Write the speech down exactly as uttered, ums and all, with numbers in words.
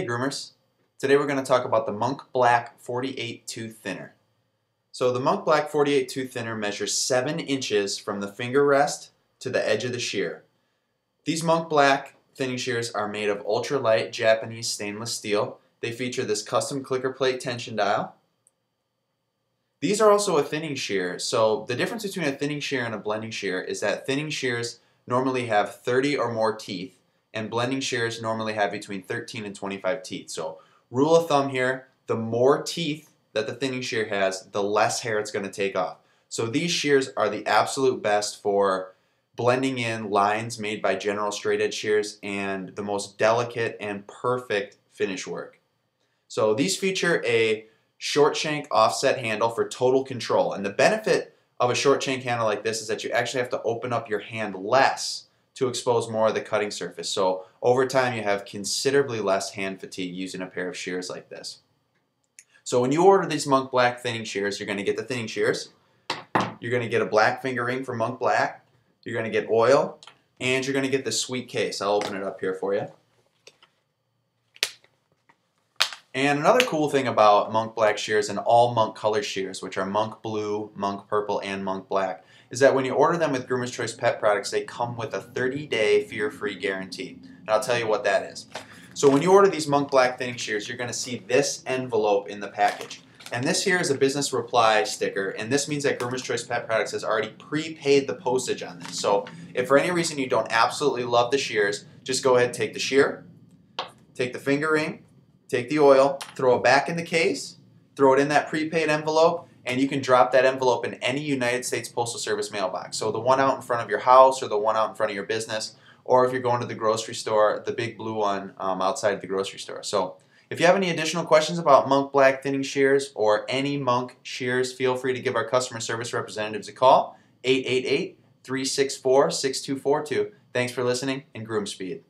Hey groomers, today we're going to talk about the Monk Black forty-eight tooth Thinner. So the Monk Black forty-eight tooth Thinner measures seven inches from the finger rest to the edge of the shear. These Monk Black thinning shears are made of ultralight Japanese stainless steel. They feature this custom clicker plate tension dial. These are also a thinning shear, so the difference between a thinning shear and a blending shear is that thinning shears normally have thirty or more teeth, and blending shears normally have between thirteen and twenty-five teeth. So rule of thumb here, the more teeth that the thinning shear has, the less hair it's going to take off. So these shears are the absolute best for blending in lines made by general straight edge shears and the most delicate and perfect finish work. So these feature a short shank offset handle for total control. And the benefit of a short shank handle like this is that you actually have to open up your hand less to expose more of the cutting surface. So over time you have considerably less hand fatigue using a pair of shears like this. So when you order these Monk Black thinning shears, you're going to get the thinning shears, you're going to get a black finger ring from Monk Black, you're going to get oil, and you're going to get the sweet case. I'll open it up here for you. And another cool thing about Monk Black shears and all Monk color shears, which are Monk Blue, Monk Purple, and Monk Black, is that when you order them with Groomer's Choice Pet Products, they come with a thirty day fear-free guarantee. And I'll tell you what that is. So when you order these Monk Black thinning shears, you're going to see this envelope in the package. And this here is a business reply sticker, and this means that Groomer's Choice Pet Products has already prepaid the postage on this. So if for any reason you don't absolutely love the shears, just go ahead and take the shear, take the finger ring, take the oil, throw it back in the case, throw it in that prepaid envelope, and you can drop that envelope in any United States Postal Service mailbox. So the one out in front of your house or the one out in front of your business, or if you're going to the grocery store, the big blue one um, outside the grocery store. So if you have any additional questions about Monk Black thinning shears or any Monk shears, feel free to give our customer service representatives a call, eight eight eight, three six four, six two four two. Thanks for listening, and groom speed.